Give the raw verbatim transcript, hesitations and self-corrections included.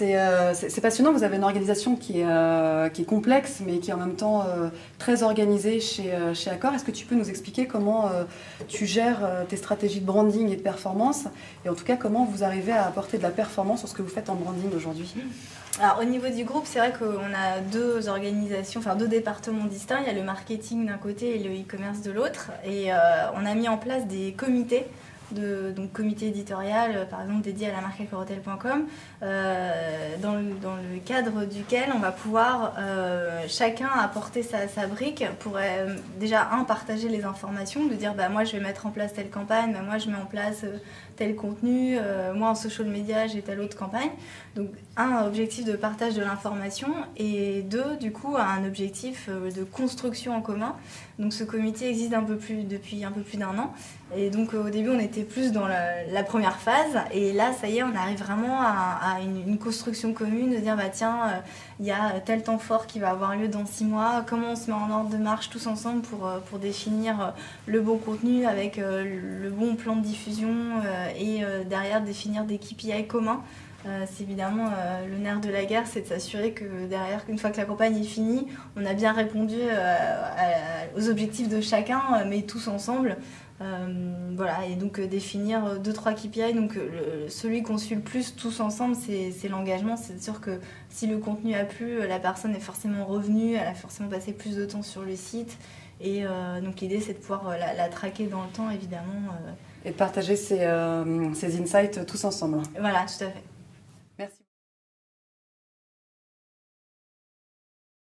c'est euh, passionnant. Vous avez une organisation qui est, euh, qui est complexe, mais qui est en même temps euh, très organisée chez, euh, chez Accor. Est-ce que tu peux nous expliquer comment euh, tu gères euh, tes stratégies de branding et de performance, et en tout cas comment vous arrivez à apporter de la performance sur ce que vous faites en branding aujourd'hui? Alors, au niveau du groupe, c'est vrai qu'on a deux organisations, enfin deux départements distincts. Il y a le marketing d'un côté et le e-commerce de l'autre. Et euh, on a mis en place des comités, de, donc comité éditorial, par exemple dédié à la marque AccorHotels point com, euh, dans, dans le cadre duquel on va pouvoir euh, chacun apporter sa, sa brique pour euh, déjà, un, partager les informations, de dire bah, moi je vais mettre en place telle campagne, bah, moi je mets en place euh, tel contenu, euh, moi en social media j'ai telle autre campagne. Donc un, objectif de partage de l'information, et deux, du coup un objectif euh, de construction en commun. Donc ce comité existe un peu plus, depuis un peu plus d'un an, et donc euh, au début on était plus dans la, la première phase, et là ça y est on arrive vraiment à, à une, une construction commune, de dire bah tiens il euh, y a tel temps fort qui va avoir lieu dans six mois, comment on se met en ordre de marche tous ensemble pour, pour définir le bon contenu avec euh, le bon plan de diffusion euh, et euh, derrière définir des K P I communs. Euh, c'est évidemment euh, le nerf de la guerre, c'est de s'assurer que derrière, une fois que la campagne est finie, on a bien répondu euh, à, aux objectifs de chacun, mais tous ensemble. Euh, voilà, et donc euh, définir deux trois K P I. Donc euh, le, celui qu'on suit le plus tous ensemble, c'est l'engagement. C'est sûr que si le contenu a plu, la personne est forcément revenue, elle a forcément passé plus de temps sur le site. Et euh, donc l'idée, c'est de pouvoir euh, la, la traquer dans le temps, évidemment. Euh. Et partager ses, euh, ses insights tous ensemble. Voilà, tout à fait.